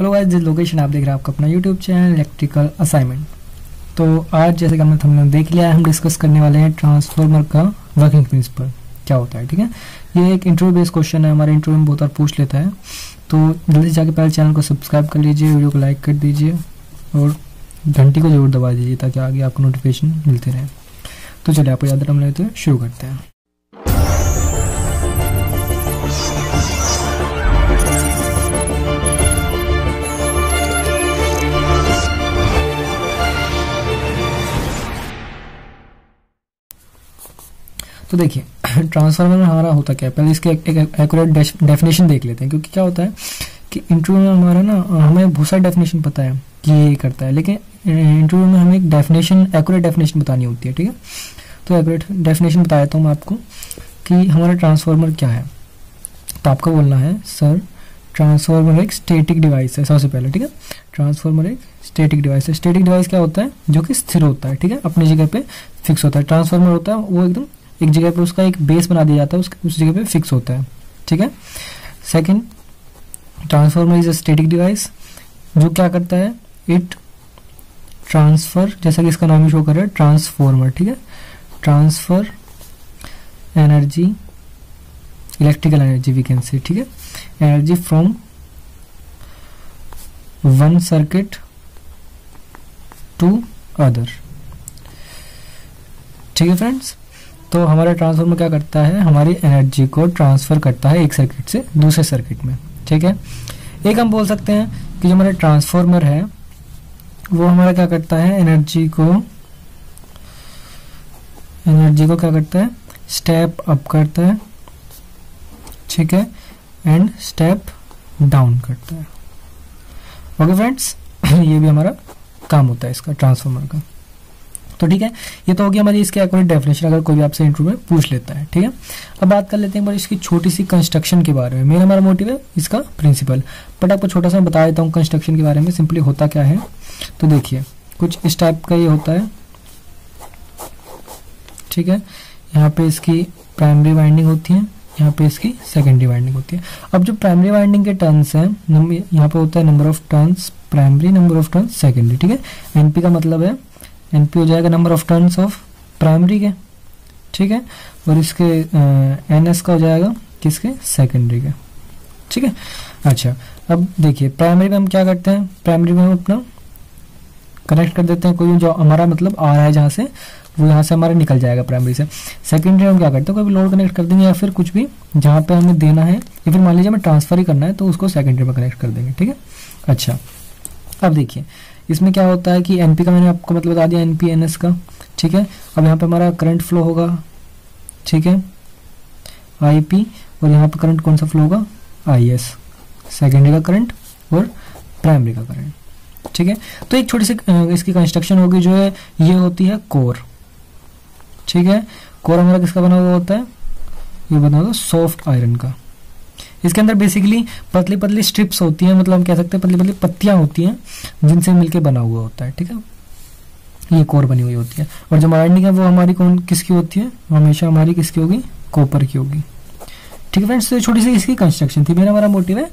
Hello guys, जिस location आप देख रहे हैं आपका अपना यूट्यूब चैनल इलेक्ट्रिकल असाइनमेंट। तो आज जैसे कि हमने देख लिया है, हम डिस्कस करने वाले हैं ट्रांसफार्मर का वर्किंग प्रिंसिपल क्या होता है। ठीक है, ये एक इंटरव्यू बेस्ड क्वेश्चन है, हमारे इंटरव्यू में बहुत बार पूछ लेता है। तो जल्दी जाके पहले चैनल को सब्सक्राइब कर लीजिए, वीडियो को लाइक कर दीजिए और घंटी को जरूर दबा दीजिए ताकि आगे आपको नोटिफिकेशन मिलते रहे। तो चलिए आपको याद रखना लेते हैं, शुरू करते हैं। तो देखिए ट्रांसफार्मर में हमारा होता क्या है, पहले इसके एक एक्यूरेट डेफिनेशन देख लेते हैं, क्योंकि क्या होता है कि इंटरव्यू में हमारा ना हमें बहुत सारी डेफिनेशन पता है कि ये करता है, लेकिन इंटरव्यू में हमें एक डेफिनेशन एक्यूरेट डेफिनेशन बतानी होती है। ठीक है, तो एक्यूरेट डेफिनेशन बता देता हूँ मैं आपको कि हमारा ट्रांसफार्मर क्या है। तो आपको बोलना है सर ट्रांसफार्मर एक स्टेटिक डिवाइस है। सबसे पहले ठीक है, ट्रांसफार्मर एक स्टेटिक डिवाइस है। स्टेटिक डिवाइस क्या होता है, जो कि स्थिर होता है। ठीक है, अपनी जगह पे फिक्स होता है। ट्रांसफार्मर होता है वो एकदम एक जगह पे उसका एक बेस बना दिया जाता है, उस जगह पे फिक्स होता है। ठीक है, second transformer is a static device, जो क्या करता है, इट ट्रांसफर, जैसा कि इसका नाम ही शो कर रहा है ट्रांसफार्मर। ठीक है, transfer energy, electrical energy we can say. ठीक है, energy from one circuit to other. ठीक है फ्रेंड्स, तो हमारा ट्रांसफार्मर क्या करता है, हमारी एनर्जी को ट्रांसफर करता है एक सर्किट से दूसरे सर्किट में। ठीक है, एक हम बोल सकते हैं कि जो हमारा ट्रांसफार्मर है वो हमारा क्या करता है, एनर्जी को क्या करता है, स्टेप अप करता है। ठीक है, एंड स्टेप डाउन करता है। ओके फ्रेंड्स, ये भी हमारा काम होता है इसका, ट्रांसफार्मर का। तो ठीक है, ये तो होगी हमारी इसके अकॉर्डिंग डेफिनेशन, अगर कोई भी आपसे इंटरव्यू में पूछ लेता है। ठीक है, अब बात कर लेते हैं पर इसकी छोटी सी कंस्ट्रक्शन के बारे में। मेरा हमारा मोटिव है इसका प्रिंसिपल, बट आपको छोटा सा बता देता हूँ कंस्ट्रक्शन के बारे में सिंपली होता क्या है। तो देखिए कुछ इस टाइप का ये होता है। ठीक है, यहाँ पे इसकी प्राइमरी वाइंडिंग होती है, यहाँ पे इसकी सेकेंडरी वाइंडिंग होती है। अब जो प्राइमरी वाइंडिंग के टर्न्स हैं, यहाँ पे होता है number of turns primary, number of turns secondary. ठीक है, एनपी का मतलब है, एनपी हो जाएगा number of turns of primary के। ठीक है, और इसके एनएस का हो जाएगा किसके, सेकेंडरी के। ठीक है, अच्छा अब देखिए प्राइमरी में हम क्या करते हैं, प्राइमरी में हम अपना कनेक्ट कर देते हैं कोई जो हमारा मतलब आ रहा है जहाँ से, वो यहाँ से हमारा निकल जाएगा प्राइमरी से। सेकेंडरी में हम क्या करते हैं, कोई भी लोड कनेक्ट कर देंगे या फिर कुछ भी जहाँ पे हमें देना है, या फिर मान लीजिए हमें ट्रांसफर ही करना है तो उसको सेकेंडरी में कनेक्ट कर देंगे। ठीक है, अच्छा अब देखिए इसमें क्या होता है कि एनपी का मैंने आपको मतलब बता दिया, एनपी एनएस का। ठीक है, अब यहाँ पे हमारा करंट फ्लो होगा। ठीक है, आईपी, और यहाँ पे करंट कौन सा फ्लो होगा, आईएस, सेकेंडरी का करंट और प्राइमरी का करंट। ठीक है, तो एक छोटी सी इसकी कंस्ट्रक्शन होगी जो है, ये होती है कोर। ठीक है, कोर हमारा किसका बना हुआ होता है, ये बना हुआ सॉफ्ट आयरन का। इसके अंदर बेसिकली पतली पतली स्ट्रिप्स होती हैं, मतलब हम कह सकते हैं पतली पतली पत्तियां होती हैं जिनसे मिलके बना हुआ होता है। ठीक है, ये कोर बनी हुई होती है। और जो वाइंडिंग है वो हमारी कौन किसकी होती है, हमेशा हमारी किसकी होगी, कॉपर की होगी। ठीक है फ्रेंड्स, तो छोटी सी इसकी कंस्ट्रक्शन थी। मेरा हमारा मोटिव है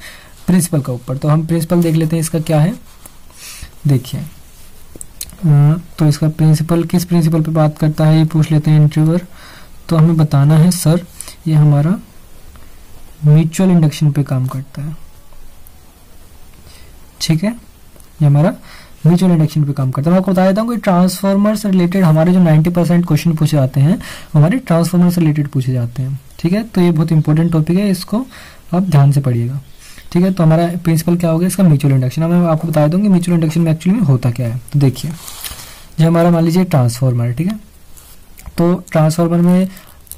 प्रिंसिपल का ऊपर, तो हम प्रिंसिपल देख लेते हैं इसका क्या है। देखिए तो इसका प्रिंसिपल, किस प्रिंसिपल पर बात करता है ये पूछ लेते हैं इंटरव्यूअर, तो हमें बताना है सर ये हमारा म्यूचुअल इंडक्शन पे काम करता है। ठीक है, ये हमारा म्यूचुअल इंडक्शन पे काम करता है। मैं आपको बता देता हूँ कि ट्रांसफार्मर से रिलेटेड हमारे जो 90% क्वेश्चन पूछे जाते हैं हमारे ट्रांसफार्मर से रिलेटेड पूछे जाते हैं। ठीक है, तो ये बहुत इंपॉर्टेंट टॉपिक है, इसको आप ध्यान से पढ़िएगा। ठीक है, तो हमारा प्रिंसिपल क्या हो गया इसका, म्यूचुअल इंडक्शन। अब मैं आपको बता दूँ कि म्यूचुअल इंडक्शन में एक्चुअली में होता क्या है। तो देखिए जो हमारा मान लीजिए ट्रांसफार्मर, ठीक है, तो ट्रांसफार्मर में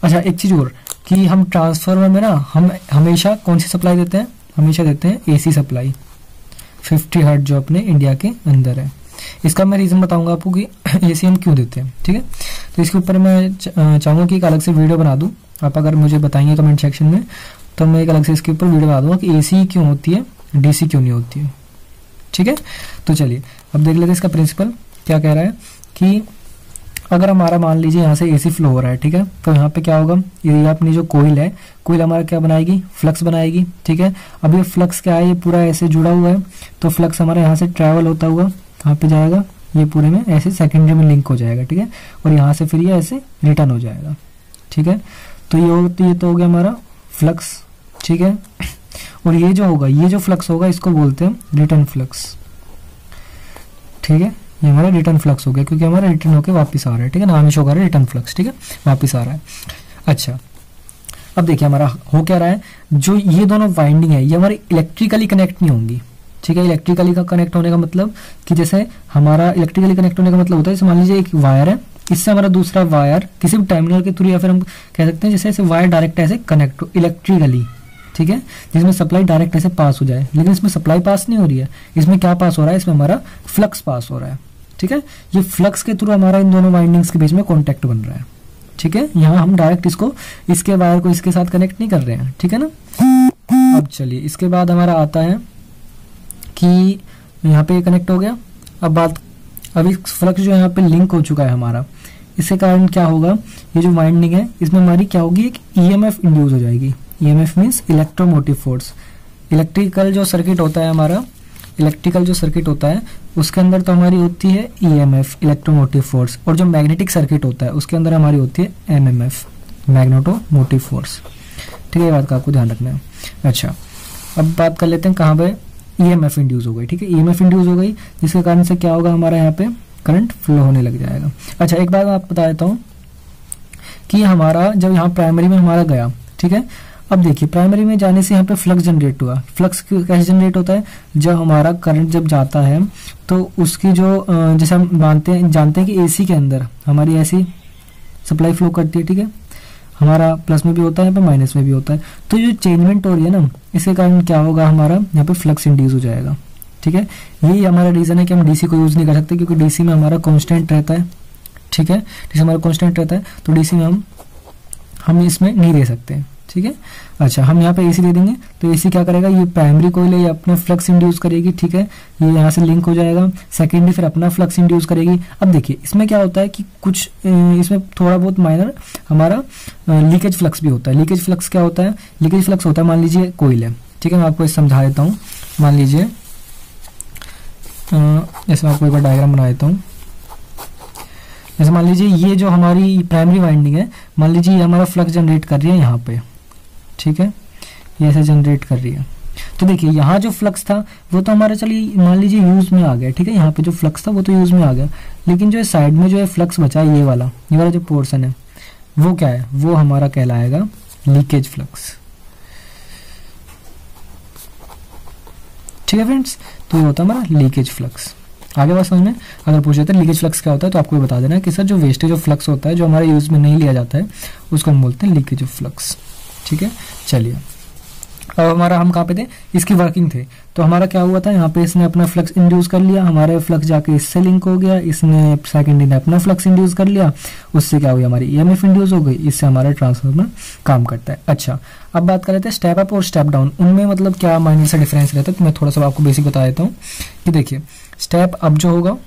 अच्छा एक चीज़ और कि हम ट्रांसफार्मर में ना हम हमेशा कौन सी सप्लाई देते हैं, हमेशा देते हैं एसी सप्लाई 50 हर्ट्ज जो अपने इंडिया के अंदर है। इसका मैं रीज़न बताऊंगा आपको कि एसी हम क्यों देते हैं। ठीक है, तो इसके ऊपर मैं चाहूँगा कि एक अलग से वीडियो बना दूँ, आप अगर मुझे बताएंगे कमेंट सेक्शन में तो मैं एक अलग से इसके ऊपर वीडियो बना दूँगा कि एसी क्यों होती है, डीसी क्यों नहीं होती है। ठीक है, तो चलिए अब देख लेते हैं इसका प्रिंसिपल क्या कह रहा है कि अगर हमारा मान लीजिए यहाँ से एसी फ्लो हो रहा है, ठीक है, तो यहाँ पे क्या होगा, ये अपनी जो कोयल है, कोयल हमारा क्या बनाएगी, फ्लक्स बनाएगी, ठीक है। अब ये फ्लक्स क्या है, ये पूरा ऐसे जुड़ा हुआ है, तो फ्लक्स हमारा यहाँ से ट्रैवल होता हुआ कहाँ पे जाएगा, ये पूरे में ऐसे सेकेंडरी में लिंक हो जाएगा, ठीक है, और यहाँ से फिर ये ऐसे रिटर्न हो जाएगा, ठीक है। तो ये तो हो गया हमारा फ्लक्स, ठीक है, और ये जो होगा, ये जो फ्लक्स होगा इसको बोलते हैं रिटर्न फ्लक्स, ठीक है। ये हमारा रिटर्न फ्लक्स हो गया क्योंकि हमारा रिटर्न होकर वापस आ रहा है, ठीक है ना, हमेशा हो रहा है रिटर्न फ्लक्स, ठीक है, वापस आ रहा है। अच्छा, अब देखिए हमारा हो क्या रहा है, जो ये दोनों वाइंडिंग है ये हमारी इलेक्ट्रिकली कनेक्ट नहीं होंगी, ठीक है। इलेक्ट्रिकली का कनेक्ट होने का मतलब कि जैसे हमारा इलेक्ट्रिकली कनेक्ट होने का मतलब होता है, जैसे मान लीजिए एक वायर है, इससे हमारा दूसरा वायर किसी भी टर्मिनल के थ्रू, या फिर हम कह सकते हैं जैसे ऐसे वायर डायरेक्ट ऐसे कनेक्ट हो इलेक्ट्रिकली, ठीक है, जिसमें सप्लाई डायरेक्ट ऐसे पास हो जाए, लेकिन इसमें सप्लाई पास नहीं हो रही है, इसमें क्या पास हो रहा है, इसमें हमारा फ्लक्स पास हो रहा है, ठीक है। ये फ्लक्स के थ्रू हमारा इन दोनों वाइंडिंग्स के बीच में कॉन्टैक्ट बन रहा है, ठीक है। यहाँ हम डायरेक्ट इसको, इसके वायर को इसके साथ कनेक्ट नहीं कर रहे हैं, ठीक है ना। अब चलिए इसके बाद हमारा आता है कि यहाँ पे कनेक्ट हो गया। अब इस फ्लक्स जो यहाँ पे लिंक हो चुका है हमारा, इसके कारण क्या होगा, ये जो वाइंडिंग है इसमें हमारी क्या होगी, एक EMF इंड्यूस हो जाएगी। EMF means electromotive force. Electrical जो सर्किट होता है हमारा, इलेक्ट्रिकल जो सर्किट होता है उसके अंदर तो हमारी होती है EMF इलेक्ट्रोमोटिव फोर्स, और जो मैग्नेटिक सर्किट होता है उसके अंदर हमारी होती है MMF मैग्नेटोमोटिव फोर्स, ठीक है। ये बात का आपको ध्यान रखना है। अच्छा, अब बात कर लेते हैं कहाँ पे EMF इंड्यूस हो गई, ठीक है, EMF इंड्यूस हो गई, जिसके कारण से क्या होगा, हमारा यहाँ पे करंट फ्लो होने लग जाएगा। अच्छा, एक बात आप बता देता हूँ कि हमारा जब यहाँ प्राइमरी में हमारा गया, ठीक है, अब देखिए प्राइमरी में जाने से यहाँ पे फ्लक्स जनरेट हुआ। फ्लक्स कैसे जनरेट होता है, जब हमारा करंट जब जाता है तो उसकी जो, जैसे हम जानते हैं कि AC के अंदर हमारी ऐसी सप्लाई फ्लो करती है, ठीक है, हमारा प्लस में भी होता है यहाँ पे, माइनस में भी होता है, तो जो चेंजमेंट हो रही है ना, इसके कारण क्या होगा, हमारा यहाँ पे फ्लक्स इंड्यूस हो जाएगा, ठीक है। यही हमारा रीज़न है कि हम DC को यूज़ नहीं कर सकते, क्योंकि DC में हमारा कॉन्स्टेंट रहता है, ठीक है, जैसे हमारा कॉन्स्टेंट रहता है, तो DC में हम इसमें नहीं दे सकते, ठीक है। अच्छा, हम यहाँ पे AC दे देंगे तो AC क्या करेगा, ये प्राइमरी कोयल है, ये अपना फ्लक्स इंड्यूस करेगी, ठीक है, ये यहाँ से लिंक हो जाएगा, सेकेंडरी फिर अपना फ्लक्स इंड्यूस करेगी। अब देखिए इसमें क्या होता है कि कुछ इसमें थोड़ा बहुत माइनर हमारा लीकेज फ्लक्स भी होता है। लीकेज फ्लक्स क्या होता है, लीकेज फ्लक्स होता है, मान लीजिए कोयल है, ठीक है, मैं आपको समझा देता हूँ। मान लीजिए जैसे मैं आपको एक बार डायग्राम बना देता हूँ। जैसे मान लीजिए ये जो हमारी प्राइमरी वाइंडिंग है, मान लीजिए ये हमारा फ्लक्स जनरेट कर रही है यहाँ पे, ठीक है, ये ऐसे जनरेट कर रही है, तो देखिए यहाँ जो फ्लक्स था वो तो हमारा, चलिए मान लीजिए यूज़ में आ गया, ठीक है, यहाँ पे जो फ्लक्स था वो तो यूज़ में आ गया, लेकिन जो साइड में जो है फ्लक्स बचा है, ये वाला जो पोर्सन है वो क्या है, वो हमारा कहलाएगा लीकेज फ्लक्स, ठीक है फ्रेंड्स। तो ये होता है हमारा लीकेज फ्लक्स। आगे बात समझ में, अगर पूछ जाते हैं लीकेज फ्लक्स क्या होता है, तो आपको बता देना कि सर जो वेस्टेज ऑफ फ्लक्स होता है, जो हमारे यूज़ में नहीं लिया जाता है, उसको हम बोलते हैं लीकेज ऑफ फ्लक्स, ठीक है। चलिए अब हमारा, हम कहाँ पे थे, इसकी वर्किंग थे, तो हमारा क्या हुआ था, यहाँ पे इसने अपना फ्लक्स इंड्यूस कर लिया, हमारे फ्लक्स जाके इससे लिंक हो गया, इसने सेकेंडरी ने अपना फ्लक्स इंड्यूस कर लिया, उससे क्या हुई, हमारी EMF इंड्यूस हो गई, इससे हमारा ट्रांसफार्मर काम करता है। अच्छा, अब बात कर लेते हैं स्टेप अप और स्टेप डाउन, उनमें मतलब क्या माइनर सा डिफरेंस रहता है, तो मैं थोड़ा सा आपको बेसिक बता देता हूँ कि देखिए स्टेप अप जो होगा,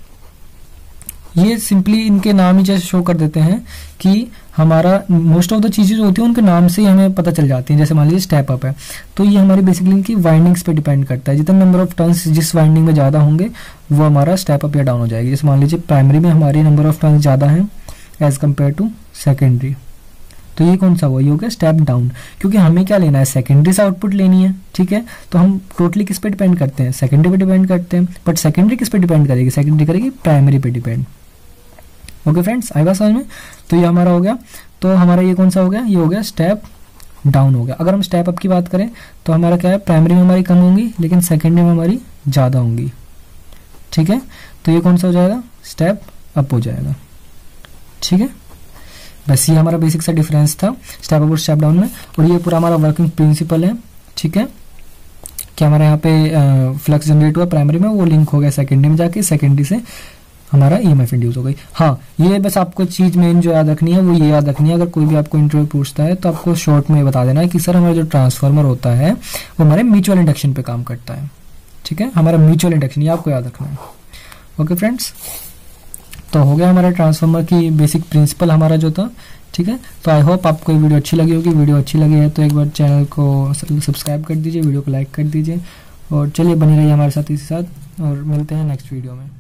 ये सिंपली इनके नाम ही जैसे शो कर देते हैं कि हमारा मोस्ट ऑफ द चीज़ें जो होती हैं उनके नाम से ही हमें पता चल जाती हैं। जैसे मान लीजिए स्टेप अप है, तो ये हमारी बेसिकली इनकी वाइंडिंग्स पे डिपेंड करता है, जितना नंबर ऑफ टर्न्स जिस वाइंडिंग में ज़्यादा होंगे वो हमारा स्टेप अप या डाउन हो जाएगी। जैसे मान लीजिए प्राइमरी में हमारे नंबर ऑफ टर्न्स ज़्यादा हैं एज़ कम्पेयर टू सेकेंडरी, तो ये कौन सा हुआ, ये हो गया स्टेप डाउन, क्योंकि हमें क्या लेना है, सेकेंडरी से आउटपुट लेनी है, ठीक है, तो हम टोटली किस पे डिपेंड करते हैं, सेकेंडरी पे डिपेंड करते हैं, बट सेकेंडरी किस पे डिपेंड करेगी, सेकेंडरी करेगी प्राइमरी पे डिपेंड। ओके फ्रेंड्स, आई बात समझ में। तो ये हमारा हो गया, तो हमारा ये कौन सा हो गया, ये हो गया स्टेप डाउन हो गया। अगर हम स्टेप अप की बात करें तो हमारा क्या है, प्राइमरी में हमारी कम होंगी लेकिन सेकेंडरी में हमारी ज़्यादा होंगी, ठीक है, तो ये कौन सा हो जाएगा, स्टेप अप हो जाएगा, ठीक है। बस ये हमारा बेसिक सा डिफरेंस था स्टेप अप और स्टेप डाउन में, और ये पूरा हमारा वर्किंग प्रिंसिपल है, ठीक है, कि हमारे यहाँ पे फ्लक्स जनरेट हुआ प्राइमरी में, वो लिंक हो गया सेकेंडरी में जाके, सेकेंडरी से हमारा EMF इंड्यूस हो गई। हाँ, ये बस आपको चीज़ मेन जो याद रखनी है वो ये याद रखनी है, अगर कोई भी आपको इंटरव्यू पूछता है तो आपको शॉर्ट में ये बता देना है कि सर हमारा जो ट्रांसफार्मर होता है वो हमारे म्यूचुअल इंडक्शन पर काम करता है, ठीक है, हमारा म्यूचुअल इंडक्शन, ये आपको याद रखना है। ओके फ्रेंड्स, तो हो गया हमारा ट्रांसफार्मर की बेसिक प्रिंसिपल हमारा जो था, ठीक है। तो आई होप आपको ये वीडियो अच्छी लगी होगी। वीडियो अच्छी लगी है तो एक बार चैनल को सब्सक्राइब कर दीजिए, वीडियो को लाइक कर दीजिए और चलिए बने रहिए हमारे साथ इसी साथ और मिलते हैं नेक्स्ट वीडियो में।